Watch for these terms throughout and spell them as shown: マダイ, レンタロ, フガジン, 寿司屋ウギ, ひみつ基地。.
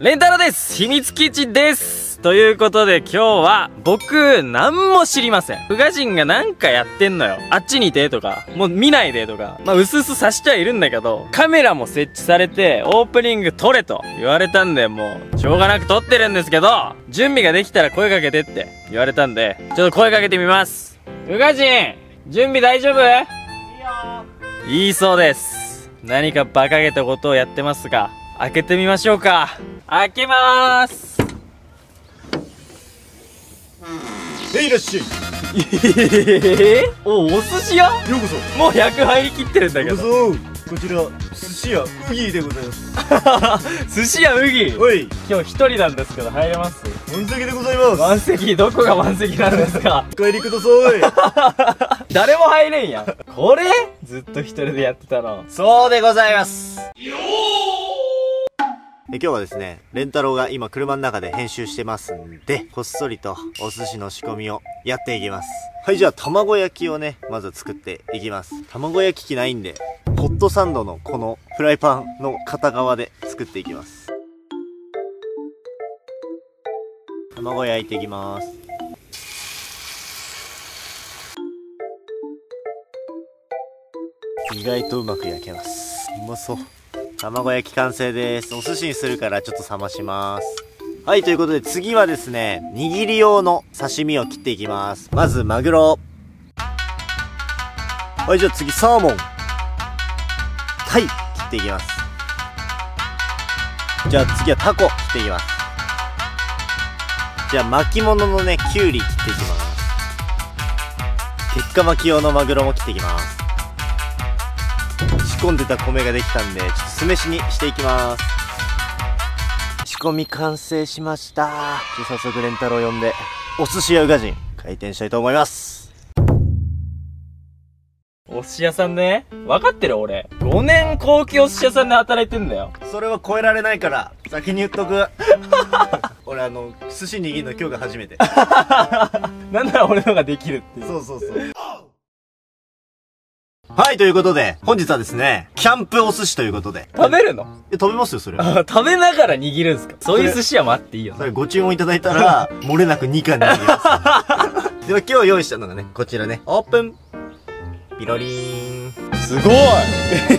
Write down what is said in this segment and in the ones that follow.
レンタロです。秘密基地です。ということで今日は僕何も知りません。フガジンがなんかやってんのよ。あっちにいてとか、もう見ないでとか、まあ薄々察してはいるんだけど、カメラも設置されてオープニング撮れと言われたんで、もうしょうがなく撮ってるんですけど、準備ができたら声かけてって言われたんで、ちょっと声かけてみます。フガジン、準備大丈夫？いいよ。いいそうです。何か馬鹿げたことをやってますが、開けてみましょうか。開けまーす。いらっしゃい。お寿司屋？ようこそ。もう100入りきってるんだけど。ようこそ。こちら寿司屋ウギでございます。寿司屋ウギ。おい。今日一人なんですけど入れます？満席でございます。満席？どこが満席なんですか？お帰りください。誰も入れんや。これ？ずっと一人でやってたの。そうでございます。今日はですね、レンタロウが今車の中で編集してますんで、こっそりとお寿司の仕込みをやっていきます。はい、じゃあ卵焼きをね、まずは作っていきます。卵焼き器ないんで、ホットサンドのこのフライパンの片側で作っていきます。卵焼いていきます。意外とうまく焼けます。うまそう。卵焼き完成です。お寿司にするからちょっと冷まします。はい、ということで次はですね、握り用の刺身を切っていきます。まず、マグロ。はい、じゃあ次、サーモン。はい、切っていきます。じゃあ次はタコ、切っていきます。じゃあ巻物のね、キュウリ切っていきます。鉄火巻き用のマグロも切っていきます。仕込んでた米ができたんで、ちょっと酢飯にしていきます。仕込み完成しました。じゃ早速レンタロウ呼んでお寿司屋ウガジン開店したいと思います。お寿司屋さんね、分かってる？俺5年高級お寿司屋さんで働いてんだよ。それは超えられないから先に言っとく。俺寿司握るの今日が初めて。なんなら俺の方ができるっていう。そうそうそう。はい、ということで、本日はですね、キャンプお寿司ということで。食べるの？食べますよ、それは。食べながら握るんですか？そういう寿司屋もあっていいよ。ご注文いただいたら、漏れなく2貫で握ります。では今日用意したのがね、こちらね、オープン！ピロリーン。すごい！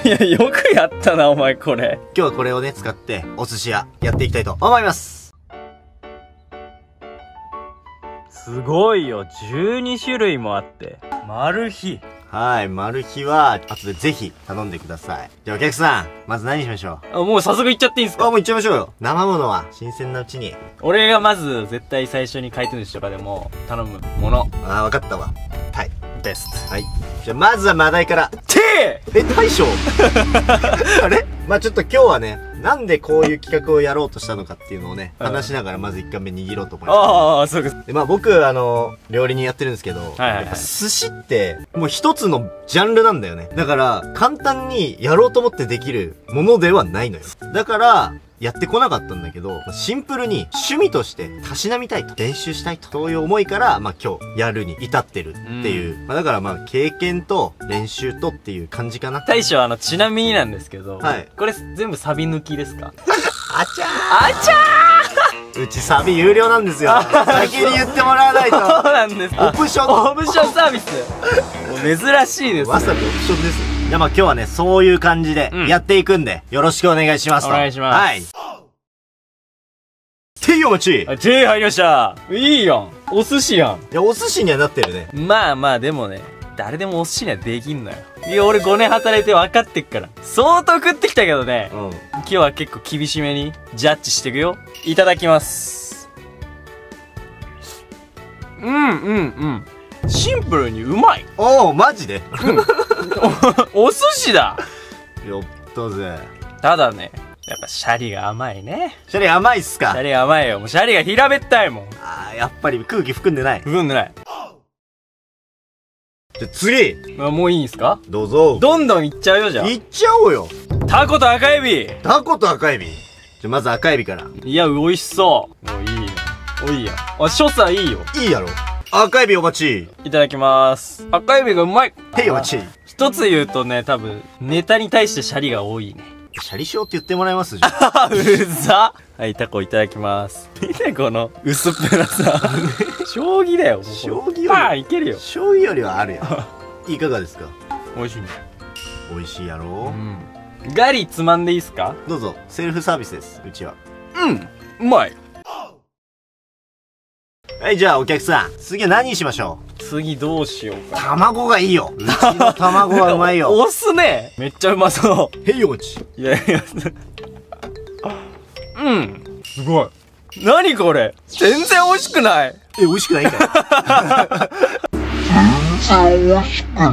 いや、よくやったな、お前これ。今日はこれをね、使って、お寿司屋、やっていきたいと思います。すごいよ、12種類もあって。マル秘。はい、マル秘は、後でぜひ頼んでください。じゃあお客さん、まず何にしましょう？あ、もう早速行っちゃっていいんですか？あ、もう行っちゃいましょうよ。生ものは、新鮮なうちに。俺がまず、絶対最初に回転寿司とかでも、頼むもの。あ、わかったわ。タイ。です。はい。じゃあまずはマダイから。大将。あれ？まあちょっと今日はね、なんでこういう企画をやろうとしたのかっていうのをね、話しながらまず1貫目握ろうと思います。ああ、そうです。で、まあ僕、料理人やってるんですけど、やっぱ寿司って、もう一つのジャンルなんだよね。だから、簡単にやろうと思ってできるものではないのよ。だから、やってこなかったんだけど、シンプルに趣味としてたしなみたいと、練習したいと、そういう思いから、まあ今日やるに至ってるっていう。まあだからまあ経験と練習とっていう感じかな。大将、ちなみになんですけど、はい。これ全部サビ抜きですか？あちゃー！あちゃー！うちサビ有料なんですよ。先に言ってもらわないと。そうなんです。オプション。オプションサービス。珍しいですね。わさびオプションです。じゃあまあ今日はね、そういう感じでやっていくんで、よろしくお願いします。お願いします。はい。ていお待ち。あ、てい入りました。いいやん。お寿司やん。いや、お寿司にはなってるね。まあまあ、でもね、誰でもお寿司にはできんのよ。いや、俺5年働いて分かってっから。相当食ってきたけどね。うん。今日は結構厳しめにジャッジしていくよ。いただきます。うんうんうん。シンプルにうまい。おお、マジで、うん、お寿司だやったぜ。ただね、やっぱシャリが甘いね。シャリ甘いっすか？シャリ甘いよ。もうシャリが平べったいもん。あー、やっぱり空気含んでない。含んでない。じゃあ次、あ、もういいんすか？どうぞ。どんどんいっちゃうよ。じゃあいっちゃおうよ。タコと赤エビ。タコと赤エビ。じゃあまず赤エビから。いや、美味しそう。もういいよ。おいや、あ、所作いいよ。いいやろ。赤エビお待ち。いただきます。赤エビがうまい。ていお待ち。一つ言うとね、多分、ネタに対してシャリが多いね。シャリ塩って言ってもらえますじゃあ。うざはい、タコいただきます。見てこの薄っぺらさ。将棋だよ、将棋よりパーンいけるよ。将棋よりはあるやん。いかがですか？美味しいね。美味しいやろ。ガリつまんでいいっすか？どうぞ、セルフサービスです、うちは。うん、うまい。はい、じゃあお客さん、次は何しましょう？次どうしようか。卵がいいよ。うちの卵はうまいよ。押すね。めっちゃうまそう。へいよ、こっち。いやいや。うん。すごい。何これ。全然美味しくない。え、美味しくないんだよ。全然美味しくない。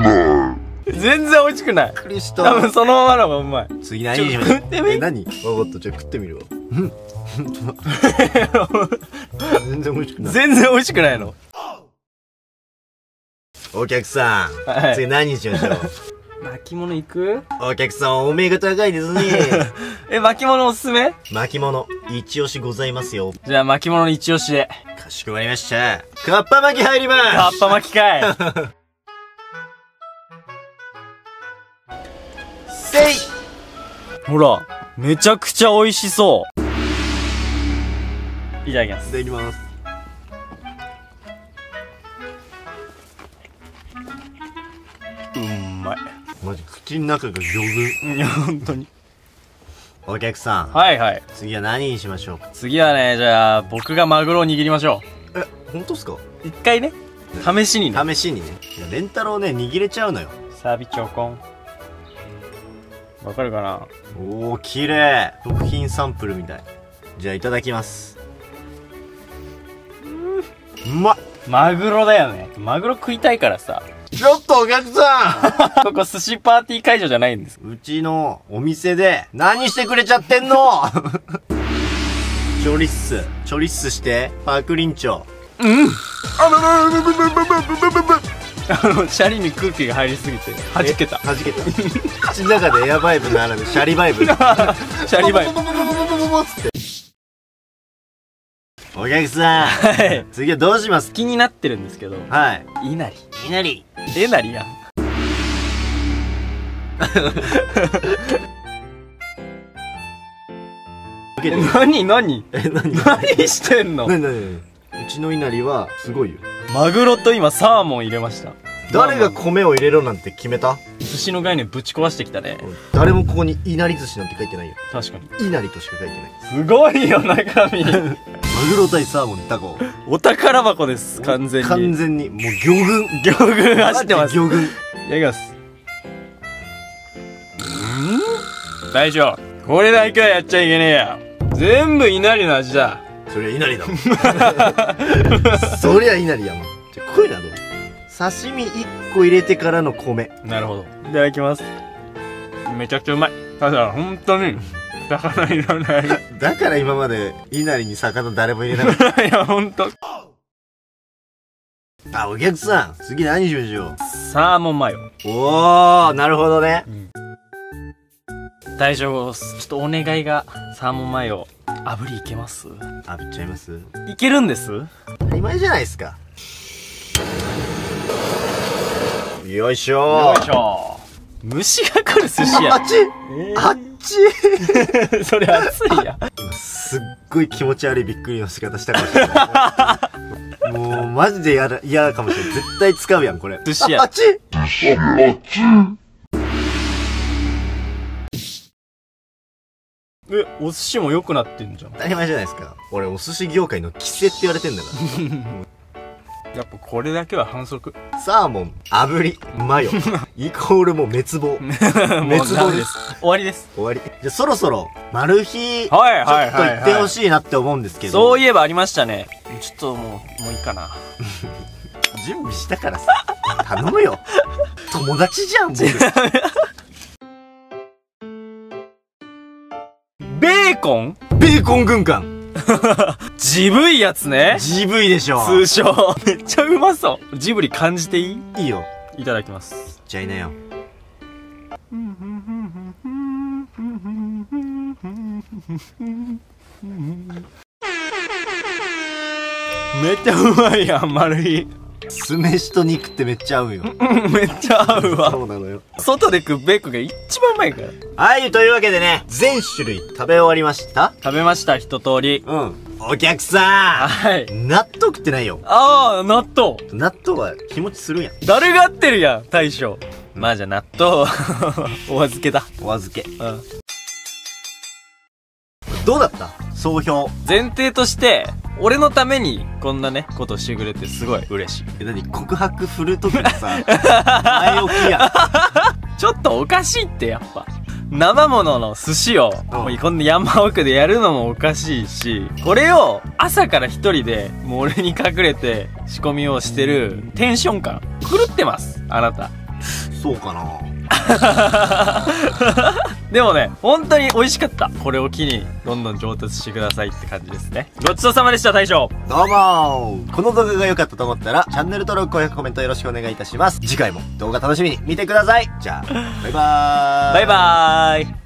全然美味しくない。びっくりした。多分そのままのがうまい。次何にしましょう。食ってみ。え、何？わかった。じゃあ食ってみるわ。うん。全然美味しくない。全然美味しくないの。お客さん、はい、次何にしましょう？巻物行く？お客さん、お目が高いですね。え、巻物おすすめ？巻物、一押しございますよ。じゃあ巻物の一押しで。かしこまりました。かっぱ巻き入ります！かっぱ巻きかい。せい！ほら、めちゃくちゃ美味しそう。いただきます。いただきます。うまい。マジ口の中が上手。いや本当に。お客さん、はいはい、次は何にしましょうか？次はね、じゃあ僕がマグロを握りましょう。え、本当っすか？一回ね、試しにね。試しにね。いやレンタロウね、握れちゃうのよ。サビチョコン、わかるかな？おお、綺麗。食品サンプルみたい。じゃあいただきます。うまっ。マグロだよね。マグロ食いたいからさ。ちょっとお客さん。ここ寿司パーティー会場じゃないんです。うちのお店で何してくれちゃってんの。チョリッスチョリッスしてパクリンチョ。うん、シャリに空気が入りすぎて弾けた。弾けた。口の中でエアバイブならぬシャリバイブ。シャリバイブ。お客さん、はい、次はどうします？気になってるんですけど、はい、いなり。いなり。えなりやん。何何？え、何？何してんの？何何？うちのいなりはすごいよ。マグロと今サーモン入れました。誰が米を入れろなんて決めた？寿司の概念ぶち壊してきたね。誰もここにいなり寿司なんて書いてないよ。確かに。いなりとしか書いてない。すごいよ中身。マグロ対サーモンタコ。お宝箱です、完全に。完全に。もう魚群。魚群走ってます。魚群。いただきます。大将、これだけはやっちゃいけねえや。全部稲荷の味だ。そりゃ稲荷だもん。そりゃ稲荷やもん。じゃ、これなの？刺身1個入れてからの米。なるほど。いただきます。めちゃくちゃうまい。ただ、本当に。魚いらない。だから今までいなりに魚誰も入れなかった。いやほんと。あ、お客さん、次何しましょう？サーモンマヨ。おー、なるほどね。うん、大丈夫です。ちょっとお願いが、サーモンマヨ炙りいけます？炙っちゃいます？いけるんです？当たり前じゃないですか。よいしょー。よいしょー。虫が来る寿司や。あっち、あっち。それ熱いや。今すっごい気持ち悪いびっくりの仕方したかもしれない。もうマジで嫌かもしれない。絶対使うやんこれ。寿司や。あっち。あっち。え、お寿司も良くなってんじゃん。当たり前じゃないですか。俺お寿司業界の奇跡って言われてんだから。やっぱこれだけは反則。サーモン、炙り、マヨイコールもう滅亡。滅亡です。終わりです。終わり。じゃあそろそろマル秘ちょっと行ってほしいなって思うんですけど。そういえばありましたね。ちょっともういいかな。準備したからさ。頼むよ。友達じゃん僕。ベーコン？ベーコン軍艦。ジブイやつね。ジブイでしょ通称。めっちゃうまそう。ジブリ感じていい？いいよ。いただきます。いっちゃいなよ。めっちゃうまいやんマルヒ。酢飯と肉ってめっちゃ合うよ。めっちゃ合うわ。そうなのよ。外で食うベーコンが一番うまいから。はい、というわけでね、全種類食べ終わりました。食べました、一通り。うん。お客さん、はい、納豆食ってないよ。ああ、納豆。納豆は気持ちするやん。だるがってるやん、大将。まあじゃあ納豆お預けだ。お預け。うん。どうだった総評。前提として俺のためにこんなねことしてくれてすごい嬉しい。え、何告白振るときのさ前置きやちょっとおかしいって。やっぱ生ものの寿司をもうこんな山奥でやるのもおかしいし、これを朝から一人でもう俺に隠れて仕込みをしてるテンション感、狂ってますあなた。そうかなでもね、本当に美味しかった。これを機にどんどん上達してくださいって感じですね。ごちそうさまでした大将。どうもー。この動画が良かったと思ったらチャンネル登録、高評価、コメントよろしくお願いいたします。次回も動画楽しみに見てください。じゃあバイバーイ。バイバーイ。